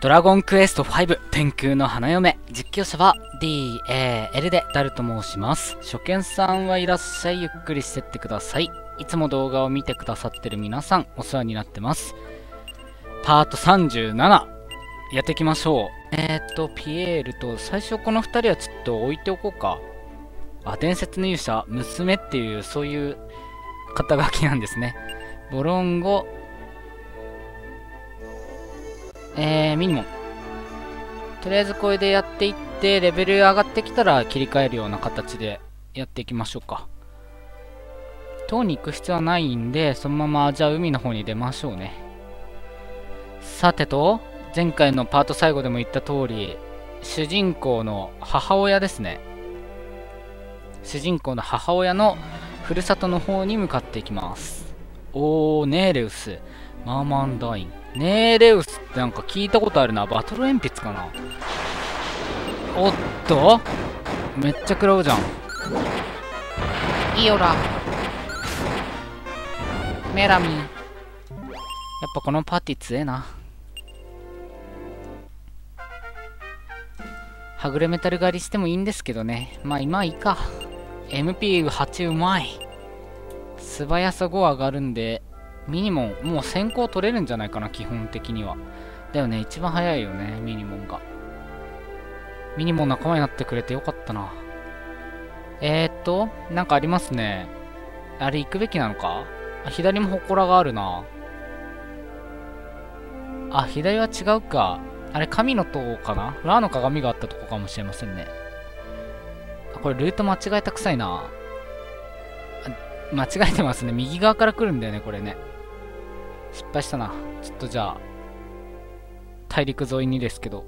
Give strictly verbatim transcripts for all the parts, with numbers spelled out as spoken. ドラゴンクエストファイブ天空の花嫁、実況者は ダル でダルと申します。初見さんはいらっしゃい。ゆっくりしてってください。いつも動画を見てくださってる皆さん、お世話になってます。パートさんじゅうななやっていきましょう。えーっとピエールと最初このふたりはちょっと置いておこうか。あ、伝説の勇者娘っていうそういう肩書きなんですね。ボロンゴ、えー、ミニモン。とりあえずこれでやっていって、レベル上がってきたら切り替えるような形でやっていきましょうか。塔に行く必要はないんで、そのまま、じゃあ海の方に出ましょうね。さてと、前回のパート最後でも言った通り、主人公の母親ですね。主人公の母親のふるさとの方に向かっていきます。おー、ネーレウス、マーマンダイン。ネーレウスってなんか聞いたことあるな。バトル鉛筆かな。おっとめっちゃ食らうじゃん。いいよらメラミン。やっぱこのパーティー強えな。はぐれメタル狩りしてもいいんですけどね。まあ今いいか。 エムピーはち うまい。素早さご上がるんでミニモン、もう先行取れるんじゃないかな、基本的には。だよね、一番早いよね、ミニモンが。ミニモン仲間になってくれてよかったな。えーっと、なんかありますね。あれ行くべきなのか？あ、左も祠があるな。あ、左は違うか。あれ、神の塔かな？ラーの鏡があったとこかもしれませんね。あ、これルート間違えたくさいな。間違えてますね。右側から来るんだよね、これね。失敗したな。ちょっとじゃあ、大陸沿いにですけど。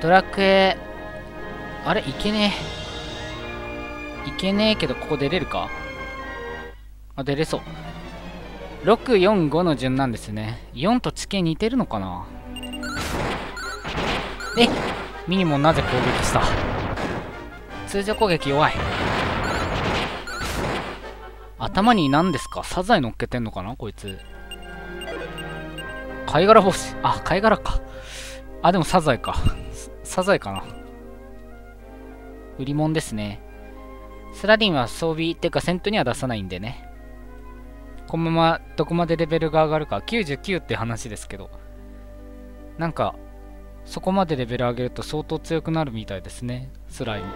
ドラクエ、あれ、いけねえ。いけねえけど、ここ出れるか？あ、出れそう。ろく、よん、ごの順なんですね。よんと地形似てるのかな？えっ！ミニモンなぜ攻撃した？通常攻撃弱い。頭に何ですか？サザエ乗っけてんのかなこいつ。貝殻帽子。あ、貝殻か。あ、でもサザエか。サザエかな。売り物ですね。スラディンは装備っていうか戦闘には出さないんでね。このままどこまでレベルが上がるか。きゅうじゅうきゅうって話ですけど。なんか、そこまでレベル上げると相当強くなるみたいですね、スライム。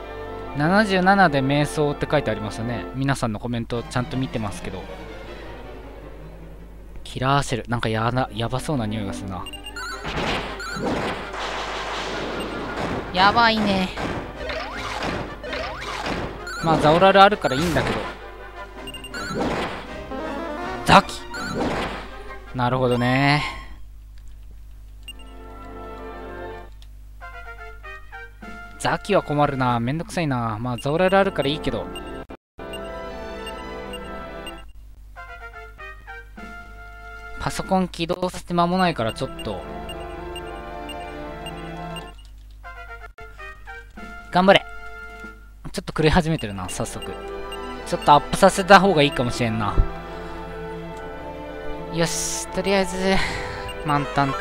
ななじゅうななで瞑想って書いてありますよね。皆さんのコメントちゃんと見てますけど。キラーシェル、なんかやな、やばそうな匂いがするな。やばいね。まあザオラルあるからいいんだけど。ザキ！なるほどね。ザキは困るな。めんどくさいな。まあザオラルあるからいいけど。パソコン起動させて間もないからちょっと頑張れ。ちょっと狂い始めてるな。早速ちょっとアップさせた方がいいかもしれんな。よし、とりあえず満タンと。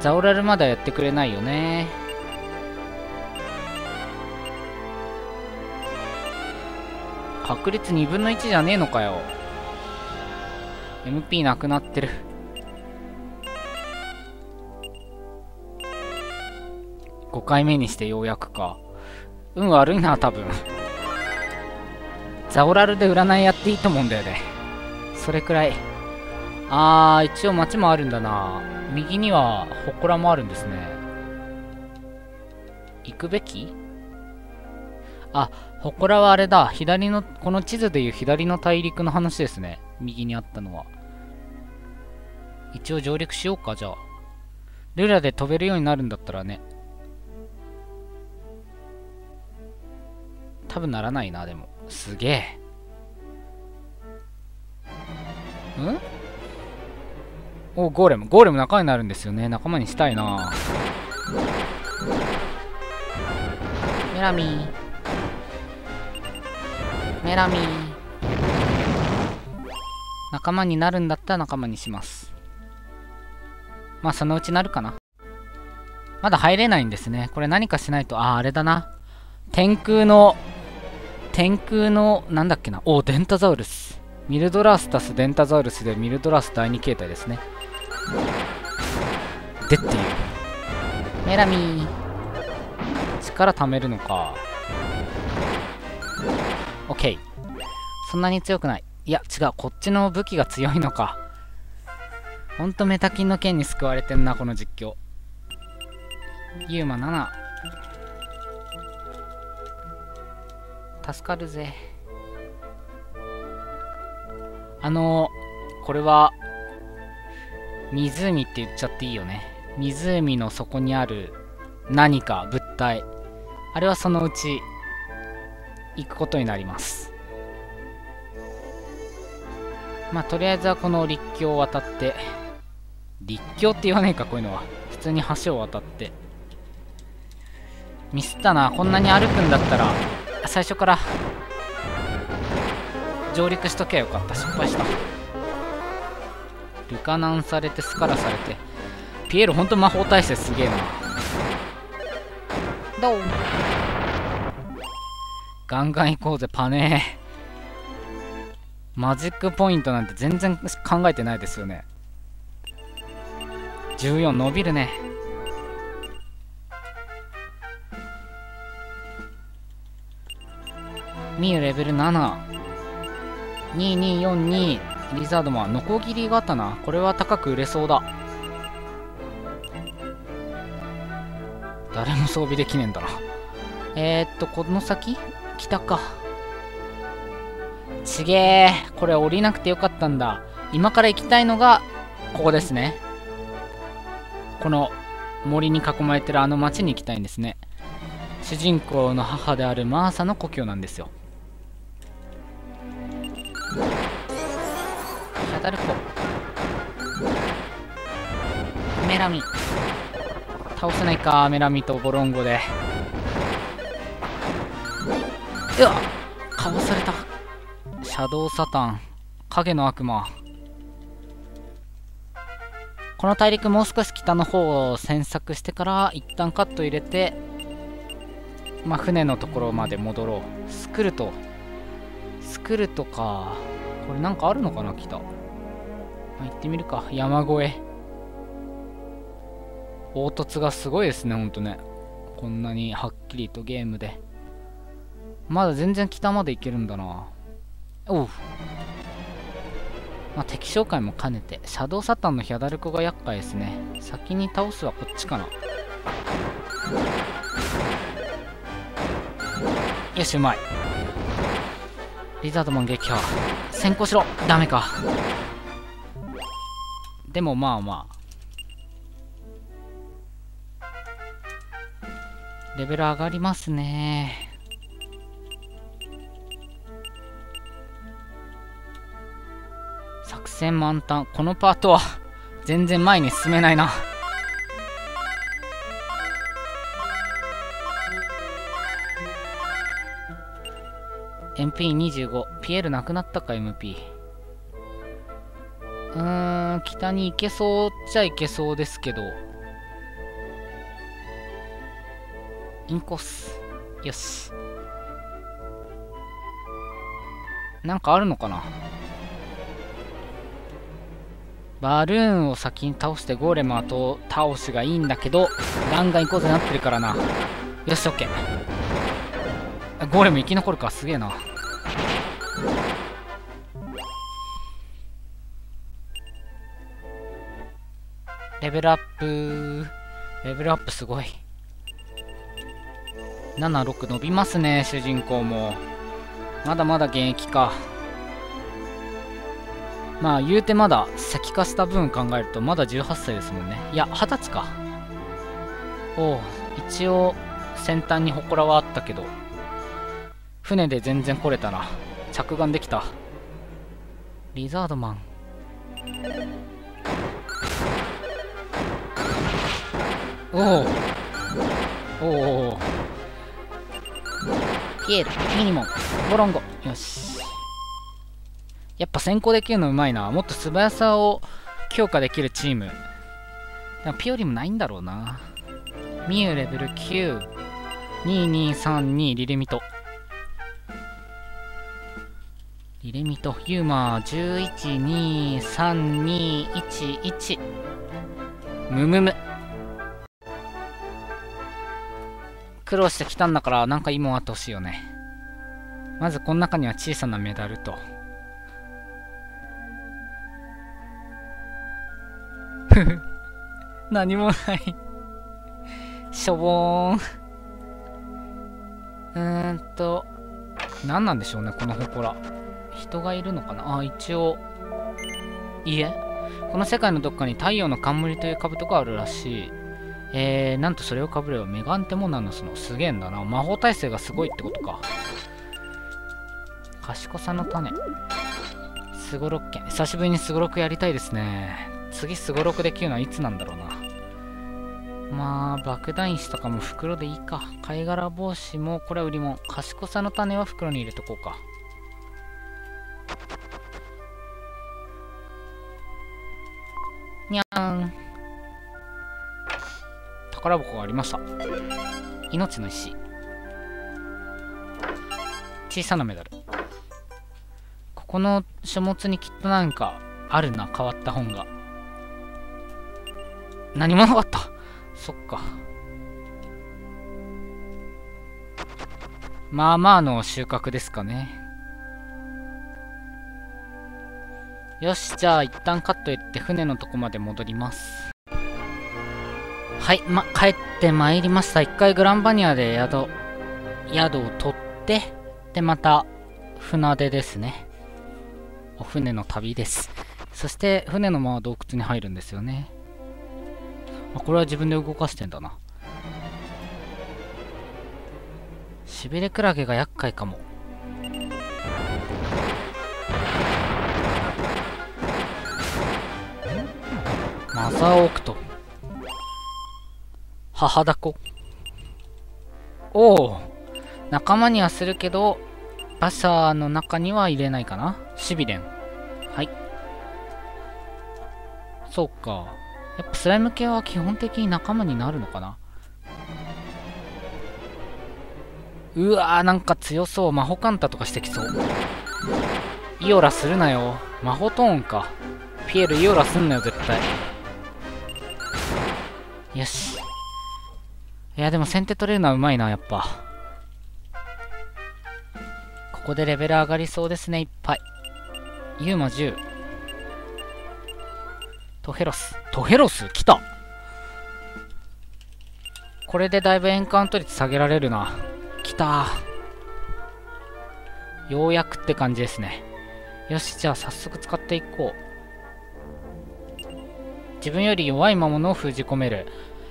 ザオラルまだやってくれないよね。確率にぶんのいちじゃねえのかよ。 エムピー なくなってる。ごかいめにしてようやくか。運悪いな多分。ザオラルで占いやっていいと思うんだよね、それくらい。あー、一応街もあるんだな。右には祠もあるんですね。行くべき？あ、祠はあれだ。左の、この地図でいう左の大陸の話ですね。右にあったのは。一応上陸しようか、じゃあ。ルラで飛べるようになるんだったらね。多分ならないな、でも。すげえ。ん？お、ゴーレム。ゴーレム仲間になるんですよね。仲間にしたいな。メラミー。メラミー。仲間になるんだったら仲間にします。まあそのうちなるかな。まだ入れないんですね。これ何かしないと、ああ、あれだな。天空の、天空の、なんだっけな。おお、デンタザウルス。ミルドラスタス、デンタザウルスでミルドラスだいに形態ですね。でっていう。メラミー。力貯めるのか。オッケー。そんなに強くない。いや、違う。こっちの武器が強いのか。ほんとメタキンの剣に救われてんな、この実況。ユーマなな。助かるぜ。あのー、これは、湖って言っちゃっていいよね。湖の底にある何か物体。あれはそのうち、行くことになります。まあ、とりあえずはこの陸橋を渡って、陸橋って言わないか、こういうのは。普通に橋を渡って。ミスったな。こんなに歩くんだったら、最初から、上陸しとけばよかった。失敗した。ルカナンされて、スカラされて。ピエール、ほんと魔法耐性すげえな。どうガンガン行こうぜ、パネー。マジックポイントなんて全然考えてないですよね。じゅうよん伸びるね。ミュレベルなな。にによんに、リザードマン。ノコギリがあったな。これは高く売れそうだ。誰も装備できねえんだな。えー、っと、この先北か。ちげえ。これ降りなくてよかったんだ。今から行きたいのが、ここですね。この森に囲まれてるあの町に行きたいんですね。主人公の母であるマーサの故郷なんですよ。当たる子。メラミ。倒せないか、メラミとボロンゴで。うわっ、かわされた。シャドウサタン、影の悪魔。この大陸もう少し北の方を散策してから一旦カット入れて、まあ船のところまで戻ろう。スクルト、スクルトか。これなんかあるのかな、北。まあ、行ってみるか。山越え。凹凸がすごいですね、ほんとね。こんなにはっきりとゲームで。まだ全然北まで行けるんだな。おう。まあ、敵紹介も兼ねて。シャドウサタンのヒャダルコが厄介ですね。先に倒すはこっちかな。よし、うまい。リザードマン撃破。先行しろ。ダメか。でもまあまあ。レベル上がりますね。作戦満タン。このパートは全然前に進めないな。エムピーにじゅうご。 ピエールなくなったか。 エムピー、 うーん、北に行けそうっちゃ行けそうですけど。インコース。よし、なんかあるのかな。バルーンを先に倒してゴーレム後倒しがいいんだけど、ガンガン行こうぜなってるからな。よし、オッケー。ゴーレム生き残るか、すげえな。レベルアップ。レベルアップすごい。ななろく伸びますね、主人公も。まだまだ現役か。まあ言うてまだ先化した分考えるとまだじゅうはっさいですもんね。いや、はたちか。おお、一応先端に祠はあったけど、船で全然来れたな。着岸できた。リザードマン。おおおおおお。ピエール、ミニモン、ボロンゴ。よし。やっぱ先行できるのうまいな。もっと素早さを強化できるチーム。ピオリもないんだろうな。ミュウレベルきゅう。にいにさんにリレミト。リレミト、ユーマーいちいちにさんにいちいち。むむむ。苦労してきたんだから、なんかいいもんあってほしいよね。まずこの中には小さなメダルと。ふふ。何もない。しょぼーん。うーんと。何なんでしょうね、この祠。人がいるのかなあ、一応。いいえ。この世界のどっかに太陽の冠という兜があるらしい。えー、なんとそれをかぶればメガンテモナノスの。すげえんだな。魔法耐性がすごいってことか。賢さの種。すごろく剣。久しぶりにすごろくやりたいですね。次すごろくできるのはいつなんだろうな。まあ、爆弾石とかも袋でいいか。貝殻帽子も、これは売り物。賢さの種は袋に入れとこうか。にゃーん。宝箱がありました。命の石。小さなメダル。ここの書物にきっとなんかあるな、変わった本が。何もなかった。そっか。まあまあの収穫ですかね。よし、じゃあ一旦カットいって船のとこまで戻ります。はい、ま、帰ってまいりました。一回グランバニアで宿宿を取って、でまた船出ですね。お船の旅です。そして船のまま洞窟に入るんですよね。あ、これは自分で動かしてんだな。しびれクラゲが厄介かも。マザーオークと母だこ。おお、仲間にはするけど馬車の中には入れないかな。シビレン。はい、そうか。やっぱスライム系は基本的に仲間になるのかな。うわー、なんか強そう。魔法カンタとかしてきそう。イオラするなよ。魔法トーンか。ピエール、イオラすんなよ絶対。よし。いや、でも先手取れるのはうまいな、やっぱ。ここでレベル上がりそうですね、いっぱい。ユーマじゅう。トヘロス。トヘロス来た。これでだいぶエンカウント率下げられるな。来た。ようやくって感じですね。よし、じゃあ早速使っていこう。自分より弱い魔物を封じ込める。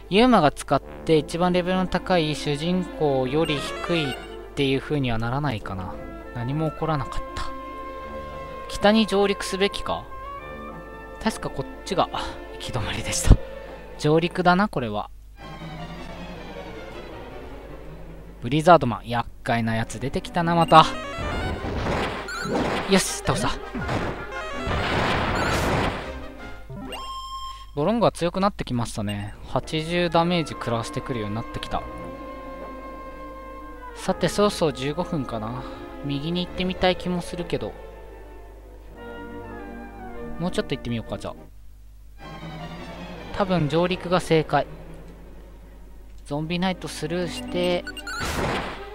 ユーマが使って一番レベルの高い主人公より低いっていう風にはならないかな。何も起こらなかった。北に上陸すべきか。確かこっちが行き止まりでした。上陸だな、これは。ブリザードマン、厄介なやつ出てきたなまた。よし、倒した。ボロンゴは強くなってきましたね。はちじゅうダメージ食らわしてくるようになってきた。さて、そろそろじゅうごふんかな。右に行ってみたい気もするけど、もうちょっと行ってみようか。じゃあ多分上陸が正解。ゾンビナイトスルーして、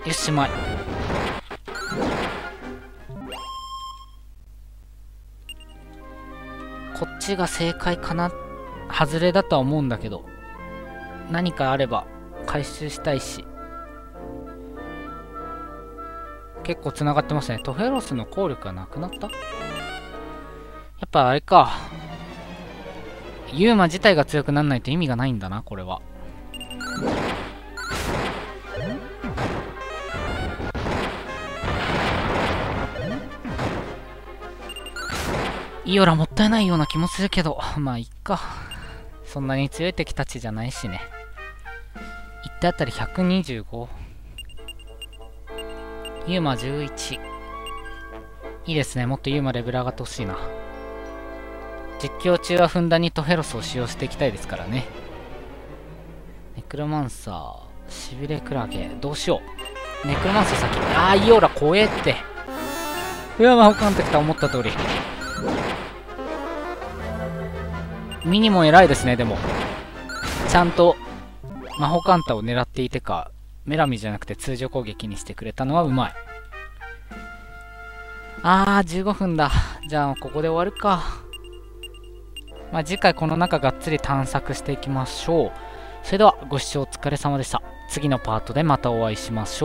よし、しまい。こっちが正解かな。外れだとは思うんだけど、何かあれば回収したいし。結構つながってますね。トフェロスの効力がなくなった。やっぱあれか、ユーマ自体が強くならないと意味がないんだな、これは。イオラもったいないような気もするけど、まあいっか。そんなに強い敵たちじゃないしね。一体あたりひゃくにじゅうご。ユーマじゅういち。いいですね。もっとユーマレベル上がってほしいな。実況中はふんだんにトヘロスを使用していきたいですからね。ネクロマンサー、しびれクラゲ、どうしよう。ネクロマンサー先。ああ、イオラ怖えって。いや、魔法監督とは思った通り。ミニも偉いですね、でも。ちゃんと、魔法カンタを狙っていてか、メラミじゃなくて通常攻撃にしてくれたのはうまい。あー、じゅうごふんだ。じゃあ、ここで終わるか。まあ、次回この中がっつり探索していきましょう。それでは、ご視聴お疲れ様でした。次のパートでまたお会いしましょう。